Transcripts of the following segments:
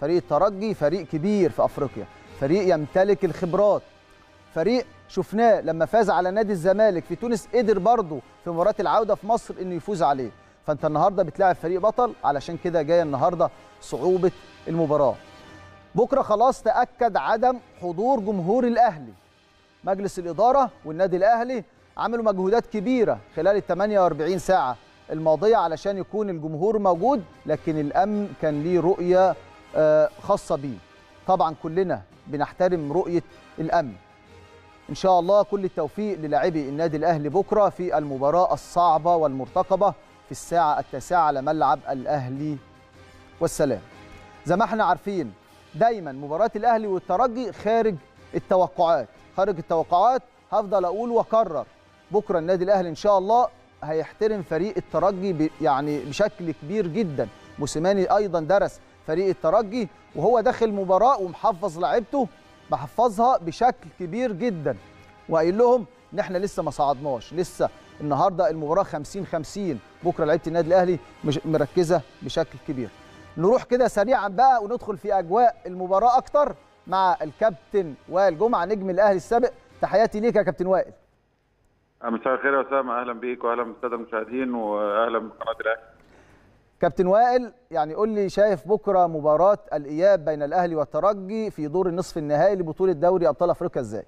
فريق الترجي فريق كبير في افريقيا، فريق يمتلك الخبرات، فريق شفناه لما فاز على نادي الزمالك في تونس قدر برضه في مباراه العوده في مصر انه يفوز عليه. فانت النهارده بتلاعب فريق بطل، علشان كده جايه النهارده صعوبه المباراه. بكره خلاص تاكد عدم حضور جمهور الاهلي. مجلس الاداره والنادي الاهلي عملوا مجهودات كبيره خلال ال 48 ساعه الماضيه علشان يكون الجمهور موجود، لكن الامن كان ليه رؤيه خاصه بيه. طبعا كلنا بنحترم رؤيه الامن. ان شاء الله كل التوفيق للاعبي النادي الاهلي بكره في المباراه الصعبه والمرتقبه في الساعه 9 على ملعب الاهلي والسلام. زي ما احنا عارفين دايما مباراه الاهلي والترجي خارج التوقعات، خارج التوقعات. هفضل اقول واكرر، بكره النادي الاهلي ان شاء الله هيحترم فريق الترجي يعني بشكل كبير جدا. موسيماني ايضا درس فريق الترجي وهو داخل مباراه ومحفظ لعيبته، محفظها بشكل كبير جدا، وقايل لهم ان احنا لسه ما صعدناش، لسه النهارده المباراه 50-50. بكره لعيبه النادي الاهلي مش مركزه بشكل كبير. نروح كده سريعا بقى وندخل في اجواء المباراه اكتر مع الكابتن وائل جمعه نجم الاهلي السابق. تحياتي ليك يا كابتن وائل. مساء الخير يا اسامه، اهلا بيك واهلا بالساده المشاهدين واهلا بقناه الاهلي. كابتن وائل، يعني قول لي شايف بكره مباراه الاياب بين الاهلي والترجي في دور النصف النهائي لبطوله دوري ابطال افريقيا ازاي؟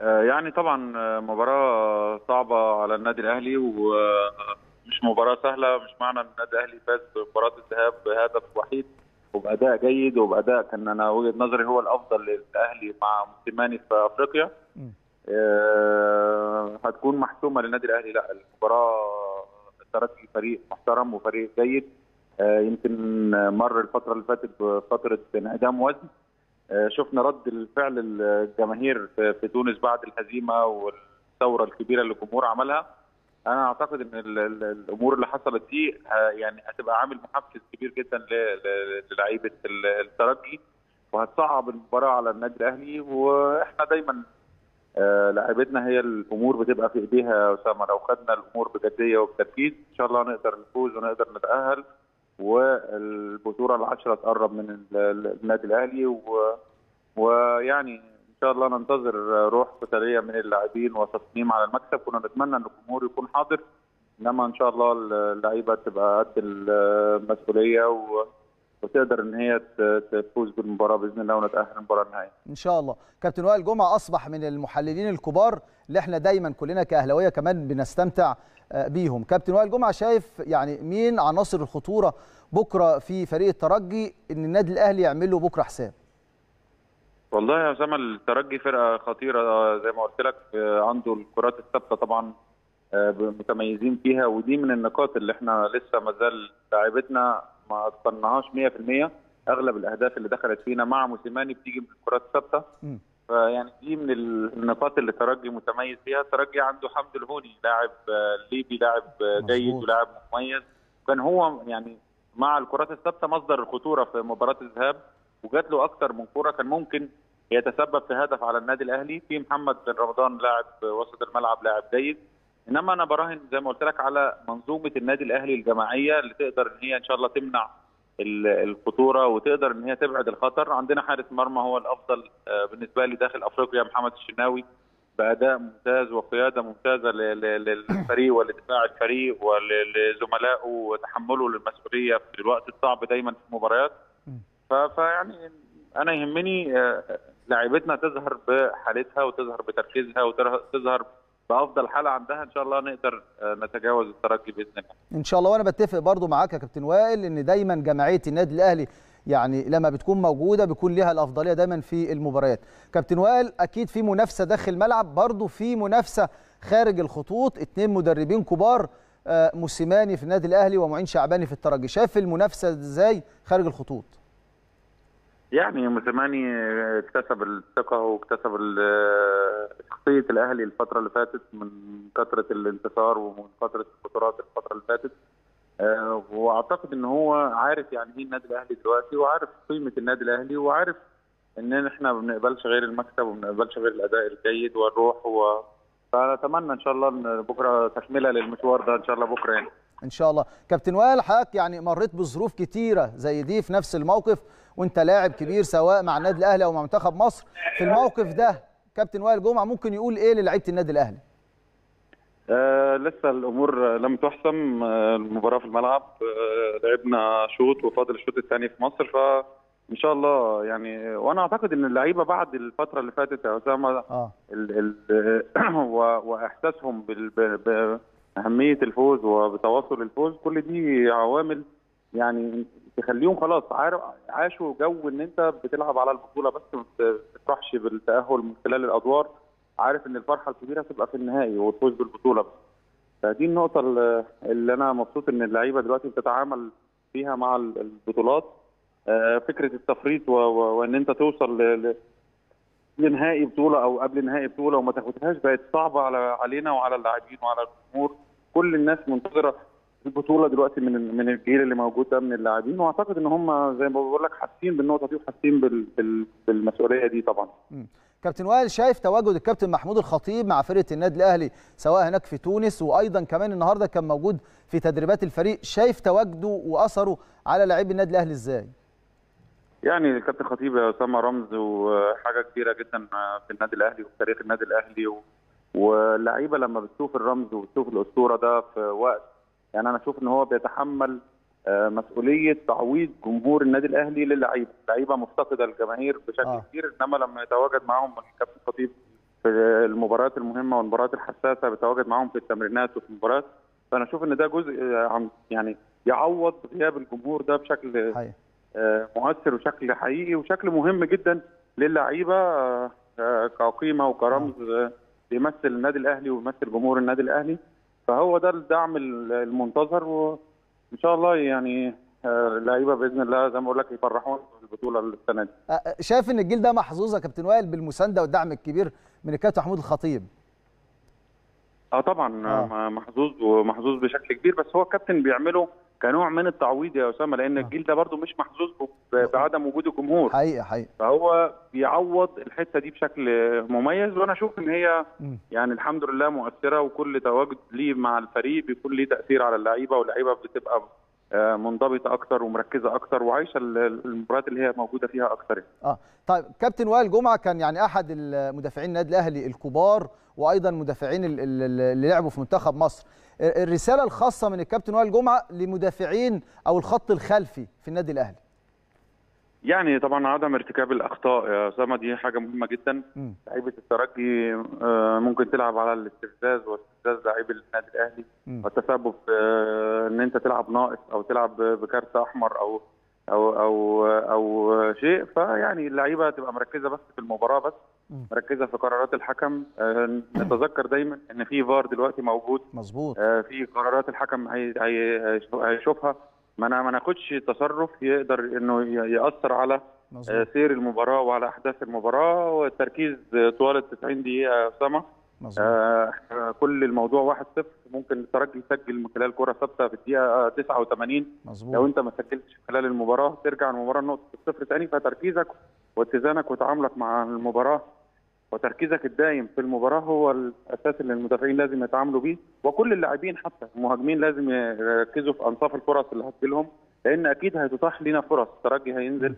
يعني طبعا مباراه صعبه على النادي الاهلي ومش مباراه سهله. مش معنى ان النادي الاهلي فاز بمباراه الذهاب بهدف وحيد وباداء جيد وباداء كان انا وجهه نظري هو الافضل للاهلي مع موسيماني في افريقيا هتكون محسومه للنادي الاهلي. لا، المباراه الترجي فريق محترم وفريق جيد، يمكن مر الفتره اللي فاتت بفتره انعدام وزن. شفنا رد الفعل الجماهير في تونس بعد الهزيمه والثوره الكبيره اللي الجمهور عملها. انا اعتقد ان الامور اللي حصلت دي يعني هتبقى عامل محفز كبير جدا للاعيبه الترجي وهتصعب المباراه على النادي الاهلي. واحنا دايما لاعبتنا هي الامور بتبقى في ايديها يا اسامه، لو خدنا الامور بجديه وبتركيز ان شاء الله نقدر نفوز ونقدر نتاهل والبطوله العشره تقرب من النادي الاهلي ويعني ان شاء الله ننتظر روح قتاليه من اللاعبين وتصميم على المكسب. كنا نتمنى ان الجمهور يكون حاضر، انما ان شاء الله اللعيبه تبقى قد المسؤوليه وتقدر ان هي تفوز بالمباراه باذن الله ونتاهل المباراه النهائيه ان شاء الله. كابتن وائل جمعه اصبح من المحللين الكبار اللي احنا دايما كلنا كاهلاويه كمان بنستمتع بيهم. كابتن وائل جمعه، شايف يعني مين عناصر الخطوره بكره في فريق الترجي ان النادي الاهلي يعمل له بكره حساب؟ والله يا اسامه الترجي فرقه خطيره زي ما قلت لك، عنده الكرات الثابته طبعا متميزين فيها، ودي من النقاط اللي احنا لسه ما زال لاعبتنا ما اتقناهاش 100%. اغلب الاهداف اللي دخلت فينا مع موسيماني بتيجي من الكرات الثابته، فيعني دي من النقاط اللي الترجي متميز فيها. الترجي عنده حمد الهوني لاعب ليبي، لاعب جيد ولاعب مميز، كان هو يعني مع الكرات الثابته مصدر الخطوره في مباراه الذهاب وجات له اكثر من كره كان ممكن يتسبب في هدف على النادي الاهلي. في محمد بن رمضان لاعب وسط الملعب لاعب جيد، انما انا براهن زي ما قلت لك على منظومه النادي الاهلي الجماعيه اللي تقدر ان هي ان شاء الله تمنع الخطوره وتقدر ان هي تبعد الخطر. عندنا حارس مرمى هو الافضل بالنسبه لي داخل افريقيا، محمد الشناوي باداء ممتاز وقياده ممتازه للفريق ولدفاع الفريق ولزملائه وتحمله للمسؤوليه في الوقت الصعب دايما في المباريات. فيعني انا يهمني لاعبتنا تظهر بحالتها وتظهر بتركيزها وتظهر بأفضل حالة عندها، إن شاء الله نقدر نتجاوز الترجي بإذن الله. إن شاء الله. وأنا بتفق برضو معاك يا كابتن وائل إن دايما جماعية النادي الأهلي يعني لما بتكون موجودة بيكون لها الأفضلية دايما في المباريات. كابتن وائل، أكيد في منافسة داخل الملعب، برضو في منافسة خارج الخطوط، اتنين مدربين كبار، موسيماني في النادي الأهلي ومعين شعباني في الترجي. شايف المنافسة إزاي خارج الخطوط؟ يعني موسيماني اكتسب الثقه واكتسب شخصيه الاهلي الفتره اللي فاتت من كثره الانتصار ومن كثره البطولات الفتره اللي فاتت، واعتقد ان هو عارف يعني ايه النادي الاهلي دلوقتي وعارف قيمه النادي الاهلي وعارف ان احنا ما بنقبلش غير المكسب وما بنقبلش غير الاداء الجيد والروح فاتمنى ان شاء الله ان بكره تكمله للمشوار ده ان شاء الله بكره يعني. ان شاء الله. كابتن وائل حضرتك يعني مريت بظروف كتيره زي دي في نفس الموقف وانت لاعب كبير سواء مع النادي الاهلي او مع منتخب مصر، في الموقف ده كابتن وائل جمعة ممكن يقول ايه للاعيبه النادي الاهلي؟ لسه الامور لم تحسم، المباراه في الملعب، لعبنا شوط وفاضل الشوط الثاني في مصر، فان شاء الله يعني وانا اعتقد ان اللعيبه بعد الفتره اللي فاتت يا اسامه واحساسهم باهميه الفوز وبتواصل الفوز، كل دي عوامل يعني تخليهم خلاص عاشوا جو ان انت بتلعب على البطوله بس، ما بتفرحش بالتاهل من خلال الادوار، عارف ان الفرحه الكبيره هتبقى في النهائي والفوز بالبطوله. فدي النقطه اللي انا مبسوط ان اللعيبه دلوقتي بتتعامل فيها مع البطولات، فكره التفريط وان انت توصل لنهائي بطوله او قبل نهائي بطوله وما تاخدهاش بقت صعبه علينا وعلى اللاعبين وعلى الجمهور. كل الناس منتظره البطوله دلوقتي من الجيل اللي موجود ده من اللاعبين، واعتقد ان هم زي ما بقول لك حاسين بالنقطه دي وحاسين بالمسؤوليه دي طبعا. كابتن وائل، شايف تواجد الكابتن محمود الخطيب مع فرقه النادي الاهلي سواء هناك في تونس وايضا كمان النهارده كان موجود في تدريبات الفريق، شايف تواجده واثره على لاعبي النادي الاهلي ازاي؟ يعني الكابتن الخطيب يا اسامه رمز وحاجه كبيره جدا في النادي الاهلي وفي تاريخ النادي الاهلي، واللعيبه لما بتشوف الرمز وبتشوف الاسطوره ده في وقت، يعني انا اشوف ان هو بيتحمل مسؤوليه تعويض جمهور النادي الاهلي للعيبه، اللعيبه مفتقده الجماهير بشكل كبير، انما لما يتواجد معاهم الكابتن الخطيب في المباريات المهمه والمباريات الحساسه، بيتواجد معاهم في التمرينات وفي المباريات، فانا اشوف ان ده جزء يعني يعوض غياب الجمهور ده بشكل مؤثر وشكل حقيقي وشكل مهم جدا للعيبه كقيمه وكرمز بيمثل النادي الاهلي وبيمثل جمهور النادي الاهلي، فهو ده الدعم المنتظر، وان شاء الله يعني اللعيبه باذن الله زي ما بقول لك يفرحون بالبطوله السنه دي. شايف ان الجيل ده محظوظ يا كابتن وائل بالمسانده والدعم الكبير من الكابتن محمود الخطيب؟ طبعا محظوظ، ومحظوظ بشكل كبير، بس هو الكابتن بيعمله كنوع من التعويض يا اسامه، لان الجيل ده برضو مش محظوظ بعدم وجود الجمهور حقيقه، فهو بيعوض الحته دي بشكل مميز، وانا اشوف ان هي يعني الحمد لله مؤثره، وكل تواجد ليه مع الفريق بيكون ليه تاثير على اللعيبه، واللعيبه بتبقى منضبطه اكتر ومركزه اكتر وعايشه المباريات اللي هي موجوده فيها اكتر. طيب كابتن وائل جمعة كان يعني احد المدافعين النادي الاهلي الكبار وايضا مدافعين اللي لعبوا في منتخب مصر، الرساله الخاصه من الكابتن وائل جمعة لمدافعين او الخط الخلفي في النادي الاهلي. يعني طبعا عدم ارتكاب الاخطاء يا اسامه دي حاجه مهمه جدا، لعيبه الترجي ممكن تلعب على الاستفزاز واستفزاز لعيبه النادي الاهلي والتسبب ان انت تلعب ناقص او تلعب بكارت احمر او او او او شيء، فيعني اللعيبه تبقى مركزه بس في المباراه، بس مركزه في قرارات الحكم. نتذكر دايما ان في فار دلوقتي موجود، مظبوط، في قرارات الحكم هيشوفها، ما ناخدش تصرف يقدر انه ياثر على سير المباراه وعلى احداث المباراه، والتركيز طوال ال 90 دقيقه يا اسامه. كل الموضوع 1-0، ممكن الترجي يسجل من خلال كره ثابته في الدقيقه 89، مظبوط، لو انت ما سجلتش خلال المباراه ترجع المباراه النقطه 0 ثاني، فتركيزك واتزانك وتعاملك مع المباراه وتركيزك الدائم في المباراه هو الاساس اللي المدافعين لازم يتعاملوا بيه، وكل اللاعبين حتى المهاجمين لازم يركزوا في انصاف الفرص اللي هتجيلهم، لان اكيد هتتاح لنا فرص، الترجي هينزل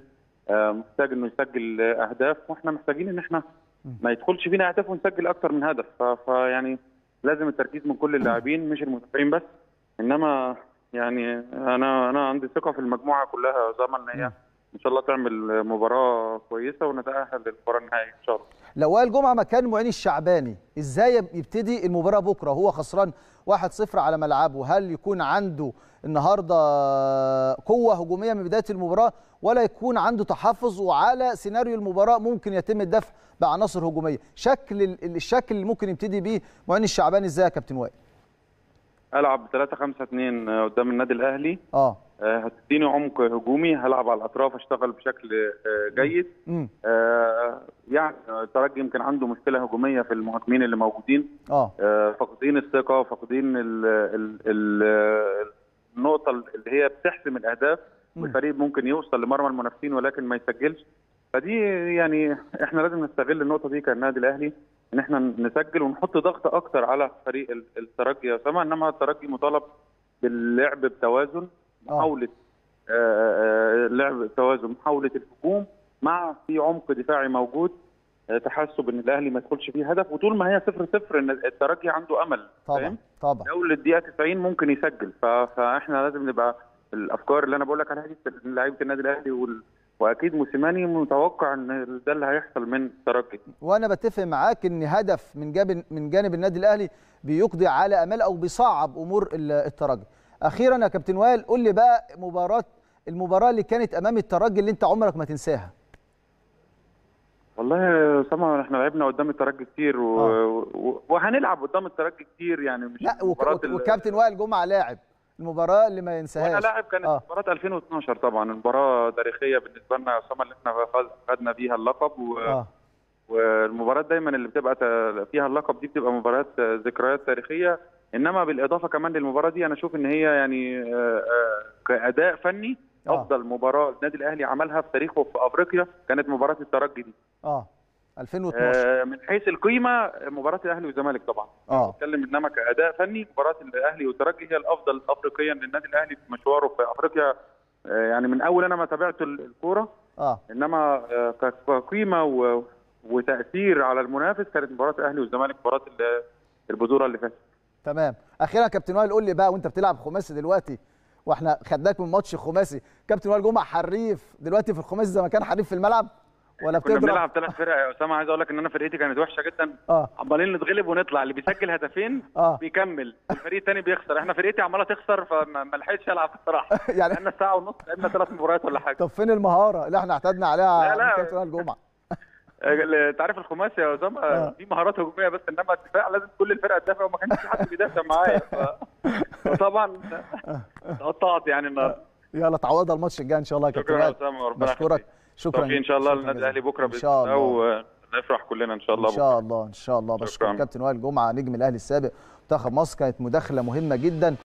محتاج انه يسجل اهداف، واحنا محتاجين ان احنا ما يدخلش فينا اهداف ونسجل اكتر من هدف، فيعني لازم التركيز من كل اللاعبين مش المدافعين بس، انما يعني انا عندي ثقه في المجموعه كلها زي ما هي ان شاء الله تعمل مباراه كويسه ونتاهل للمباراه النهائيه ان شاء الله. لو وائل جمعة مكان معين الشعباني ازاي يبتدي المباراه بكره هو خسران 1-0 على ملعبه؟ هل يكون عنده النهارده قوه هجوميه من بدايه المباراه ولا يكون عنده تحفظ؟ وعلى سيناريو المباراه ممكن يتم الدفع بعناصر هجوميه، الشكل اللي ممكن يبتدي بيه معين الشعباني ازاي يا كابتن وائل؟ العب 3-5-2 قدام النادي الاهلي. هتديني عمق هجومي، هلعب على الاطراف، اشتغل بشكل جيد. يعني الترجي يمكن عنده مشكله هجوميه في المهاجمين اللي موجودين، فاقدين الثقه، فاقدين النقطه اللي هي بتحسم الاهداف، والفريق ممكن يوصل لمرمى المنافسين ولكن ما يسجلش، فدي يعني احنا لازم نستغل النقطه دي كالنادي الاهلي ان احنا نسجل ونحط ضغط اكتر على فريق الترجي يا اسامه، انما الترجي مطالب باللعب بتوازن، محاوله لعب توازن، محاوله الهجوم مع في عمق دفاعي موجود، تحسب ان الاهلي ما يدخلش فيه هدف. وطول ما هي 0-0 ان الترجي عنده امل، فاهم؟ طبعا لو للدقيقه 90 ممكن يسجل. فاحنا لازم نبقى الافكار اللي انا بقول لك عليها دي لعيبه النادي الاهلي، واكيد موسيماني متوقع ان ده اللي هيحصل من الترجي. وانا بتفق معاك ان هدف من جانب النادي الاهلي بيقضي على امال او بيصعب امور الترجي. اخيرا يا كابتن وائل، قول لي بقى المباراه اللي كانت امام الترجي اللي انت عمرك ما تنساها. والله يا سامع، احنا لعبنا قدام الترجي كتير وهنلعب قدام الترجي كتير، يعني مش لا. والكابتن وائل جمعة لاعب، المباراه اللي ما ينساهاش وانا لاعب كانت مباراه 2012. طبعا المباراه تاريخيه بالنسبه لنا يا سامع، اللي احنا خدنا بيها اللقب والمباريات دايما اللي بتبقى فيها اللقب دي بتبقى مباريات ذكريات تاريخيه. انما بالاضافه كمان للمباراه دي انا اشوف ان هي يعني كاداء فني افضل مباراه النادي الاهلي عملها في تاريخه في افريقيا كانت مباراه الترجي دي 2012. من حيث القيمه مباراه الاهلي والزمالك طبعا بتكلم، انما كاداء فني مباراه الاهلي والترجي هي الافضل افريقيا للنادي الاهلي في مشواره في افريقيا، يعني من اول انا ما تابعت الكوره. انما كقيمه وتاثير على المنافس كانت مباراه الاهلي والزمالك مباراه البذوره اللي فاتت. تمام. اخيرا كابتن وائل، قول لي بقى وانت بتلعب خماسي دلوقتي، واحنا خدناك من ماتش الخماسي، كابتن وائل جمعة حريف دلوقتي في الخماسي زي ما كان حريف في الملعب ولا بتضرب؟ كنا بنلعب 3 فرق يا اسامه، عايز اقول لك ان انا فرقتي كانت وحشه جدا، عمالين نتغلب ونطلع، اللي بيسجل هدفين بيكمل، الفريق الثاني بيخسر، احنا فرقتي عماله تخسر فما لحقتش العب الصراحه. يعني احنا ساعه ونص لعبنا 3 مباريات ولا حاجه. طب فين المهاره اللي احنا اعتدنا عليها من كابتن وائل جمعة؟ انت عارف الخماسي يا اسامه في مهارات هجوميه بس، انما الدفاع لازم كل الفرقه تدافع وما كانش في حد بيدافع معايا فطبعا اتقطعت يعني النهارده. يلا تعوضها الماتش الجاي ان شاء الله يا كابتن وائل، بشكرك. شكرا ان شاء الله للنادي الاهلي بكره باذن الله، ونفرح كلنا ان شاء الله بكره ان شاء الله. بشكر كابتن وائل جمعة نجم الاهلي السابق منتخب مصر، كانت مداخله مهمه جدا.